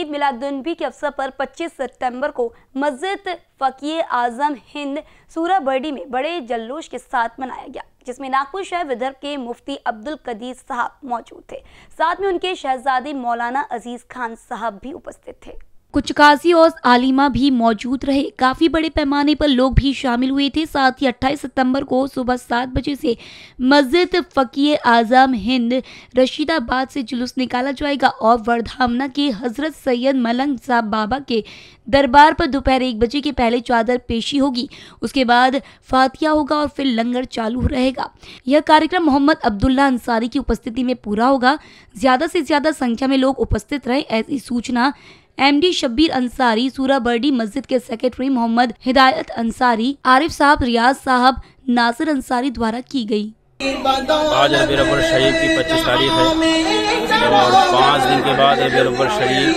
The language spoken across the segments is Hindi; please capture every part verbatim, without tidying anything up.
ईद मिलादुन्नबी के अवसर पर पच्चीस सितंबर को मस्जिद फकीय आजम हिंद सूराबर्डी में बड़े जल्लोश के साथ मनाया गया, जिसमें नागपुर शहर विदर्भ के मुफ्ती अब्दुल कदीर साहब मौजूद थे। साथ में उनके शहजादे मौलाना अजीज खान साहब भी उपस्थित थे। कुछ काजी और आलिमा भी मौजूद रहे। काफी बड़े पैमाने पर लोग भी शामिल हुए थे। साथ ही अट्ठाईस सितंबर को सुबह सात बजे से मस्जिद फकीय आजम हिंद रशीदाबाद से जुलूस निकाला जाएगा और वर्धामना के हजरत सैयद मलंग साहब बाबा के दरबार पर दोपहर एक बजे के पहले चादर पेशी होगी। उसके बाद फातिया होगा और फिर लंगर चालू रहेगा। यह कार्यक्रम मोहम्मद अब्दुल्ला अंसारी की उपस्थिति में पूरा होगा। ज्यादा से ज्यादा संख्या में लोग उपस्थित रहे, ऐसी सूचना एमडी शब्बीर अंसारी, सूराबर्डी मस्जिद के सेक्रेटरी मोहम्मद हिदायत अंसारी, आरिफ साहब, रियाज साहब, नासिर अंसारी द्वारा की गई। आज रबीउल शरीफ की पच्चीस तारीख है और पाँच दिन के बाद रबीउल शरीफ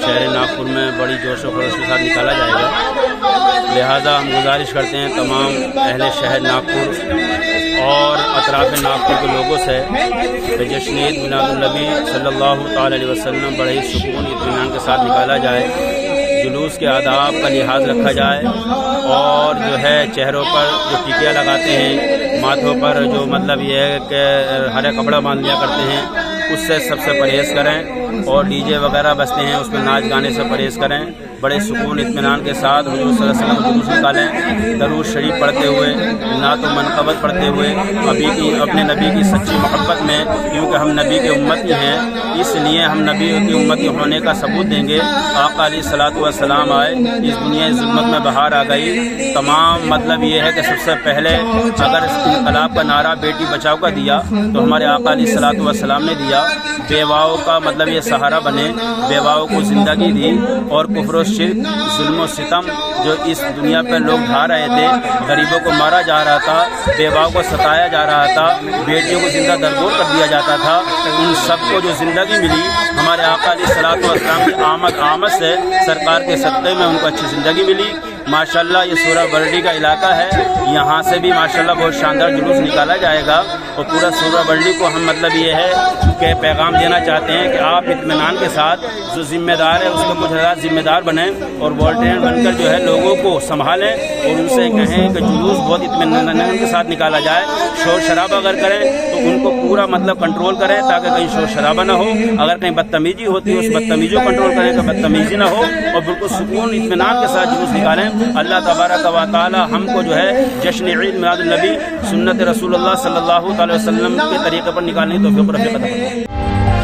शहर नागपुर में बड़ी जोश और खरोश के साथ निकाला जाएगा। लिहाजा हम गुजारिश करते हैं तमाम अहले शहर नागपुर और अतराफ नागपुर के लोगों से जश्न ईद मिलादुन्नबी सल्लल्लाहु अलैहि वसल्लम बड़े सुकून इत्मीनान के साथ निकाला जाए, जुलूस के आदाब का लिहाज रखा जाए और जो है चेहरों पर जो टिकिया लगाते हैं, माथों पर जो मतलब ये है कि हरा कपड़ा बांध लिया करते हैं, उससे सबसे परहेज़ करें और डीजे वगैरह बजते हैं उसमें नाच गाने से परहेज़ करें। बड़े सुकून इत्मीनान के साथ हुजूर सल्लल्लाहु अलैहि वसल्लम निकालें, दरूद शरीफ पढ़ते हुए, नात व मनकबत पढ़ते हुए, अभी की अपने नबी की सच्ची मोहब्बत में, क्योंकि हम नबी के उम्मत के हैं, इसलिए हम नबी की उम्मत के होने का सबूत देंगे। आका अलैहिस्सलातु वस्सलाम आए, इस दुनिया इस ज़ुल्मत में बाहर आ गई। तमाम मतलब ये है कि सबसे पहले अगर इंकलाब का नारा बेटी बचाओ का दिया तो हमारे आका अलैहिस्सलातु वस्सलाम ने दिया। बेवाओं का मतलब ये सहारा बने, बेवाओं को ज़िंदगी दी और कुफ्र शिर्क, जुल्म और सितम जो इस दुनिया पर लोग ढा रहे थे, गरीबों को मारा जा रहा था, बेवाओं को सताया जा रहा था, बेटियों को जिंदा दरगोर कर दिया जाता था, उन सबको जो जिंदगी मिली हमारे आका अलैहिस्सलातु वस्सलाम की आमद आमद से सरकार के सत्ते में उनको अच्छी ज़िंदगी मिली। माशाल्लाह ये सूराबर्डी का इलाका है, यहाँ से भी माशाल्लाह बहुत शानदार जुलूस निकाला जाएगा और पूरा सूराबर्डी को हम मतलब ये है कि पैगाम देना चाहते हैं कि आप इत्मीनान के साथ जो जिम्मेदार है उसको कुछ हज़ार जिम्मेदार बने और वॉलंटियर बनकर जो है लोगों को संभालें और उनसे कहें कि जुलूस बहुत इत्मीनान के साथ निकाला जाए। शोर शराबा अगर करें तो उनको पूरा मतलब कंट्रोल करें ताकि कहीं शोर शराबा ना हो, अगर कहीं बदतमीजी होती है उस बदतमीजी को कंट्रोल करें कि बदतमीजी ना हो और बिल्कुल सुकून इत्मीनान के साथ जुलूस निकालें। अल्लाह तबारक व तआला हमको जो है जश्न ईद मिलादुन्नबी सुन्नत रसूलुल्लाह सल्लल्लाहु अलैहि वसल्लम के तरीके पर निकालने की तौफीक अता फरमाए।